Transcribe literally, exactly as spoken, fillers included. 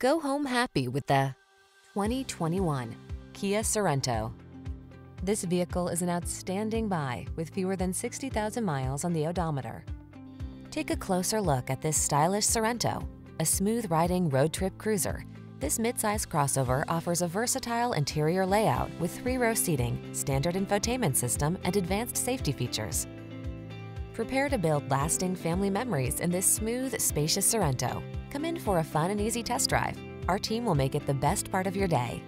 Go home happy with the twenty twenty-one Kia Sorento. This vehicle is an outstanding buy with fewer than sixty thousand miles on the odometer. Take a closer look at this stylish Sorento, a smooth-riding road trip cruiser. This midsize crossover offers a versatile interior layout with three-row seating, standard infotainment system, and advanced safety features. Prepare to build lasting family memories in this smooth, spacious Sorento. Come in for a fun and easy test drive. Our team will make it the best part of your day.